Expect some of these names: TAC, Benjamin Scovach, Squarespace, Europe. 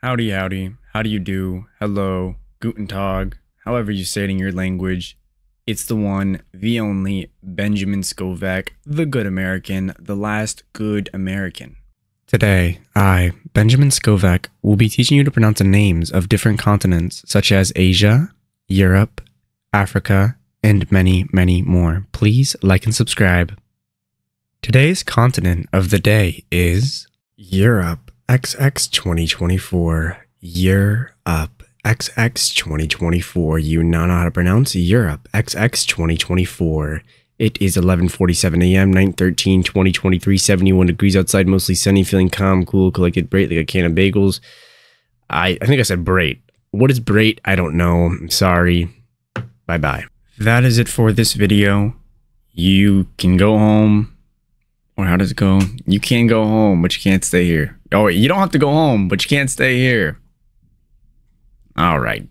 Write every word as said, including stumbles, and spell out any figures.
howdy howdy, how do you do, hello, guten tag, however you say it in your language. It's the one, the only, Benjamin Scovach, the good American, the last good American. Today, I, Benjamin Scovach, will be teaching you to pronounce the names of different continents such as Asia, Europe, Africa, and many, many more. Please like and subscribe. Today's continent of the day is Europe twenty twenty-four twenty twenty-four. Year up twenty twenty-four. You now know how to pronounce Europe twenty twenty-four. It is eleven forty-seven a m nine thirteen twenty twenty-three, seventy-one degrees outside, mostly sunny, feeling calm, cool, collected, bright like a can of bagels. I, I think I said bright. What is bright? I don't know. I'm sorry. Bye-bye. That is it for this video. You can go home. Or how does it go? You can go home, but you can't stay here. Oh, you don't have to go home, but you can't stay here. All right.